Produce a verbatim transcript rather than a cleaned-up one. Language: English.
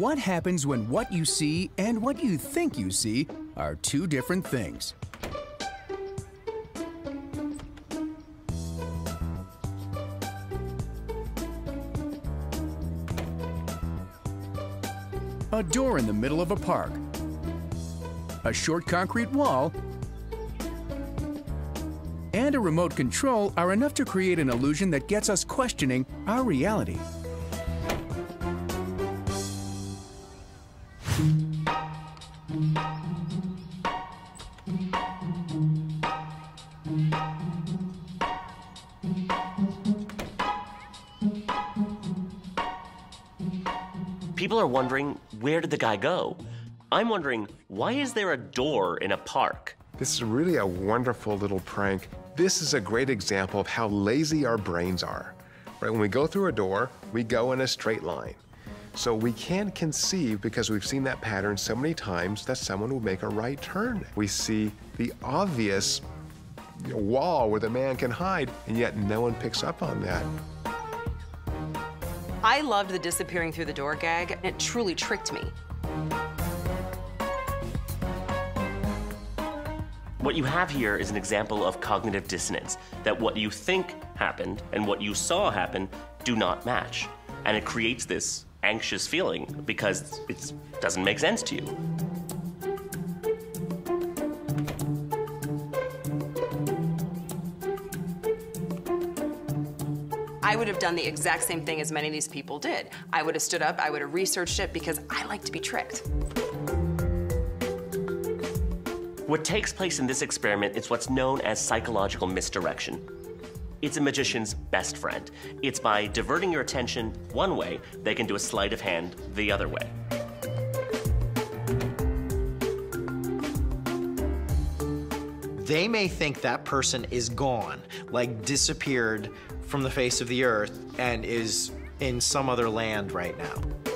What happens when what you see and what you think you see are two different things? A door in the middle of a park, a short concrete wall, and a remote control are enough to create an illusion that gets us questioning our reality. People are wondering, where did the guy go? I'm wondering, why is there a door in a park? This is really a wonderful little prank. This is a great example of how lazy our brains are. Right? When we go through a door, we go in a straight line. So we can't conceive, because we've seen that pattern so many times, that someone will make a right turn. We see the obvious wall where the man can hide, and yet no one picks up on that. I loved the disappearing through the door gag. It truly tricked me. What you have here is an example of cognitive dissonance, that what you think happened and what you saw happen do not match. And it creates this anxious feeling because it doesn't make sense to you. I would have done the exact same thing as many of these people did. I would have stood up, I would have researched it, because I like to be tricked. What takes place in this experiment is what's known as psychological misdirection. It's a magician's best friend. It's by diverting your attention one way, they can do a sleight of hand the other way. They may think that person is gone, like disappeared from the face of the earth and is in some other land right now.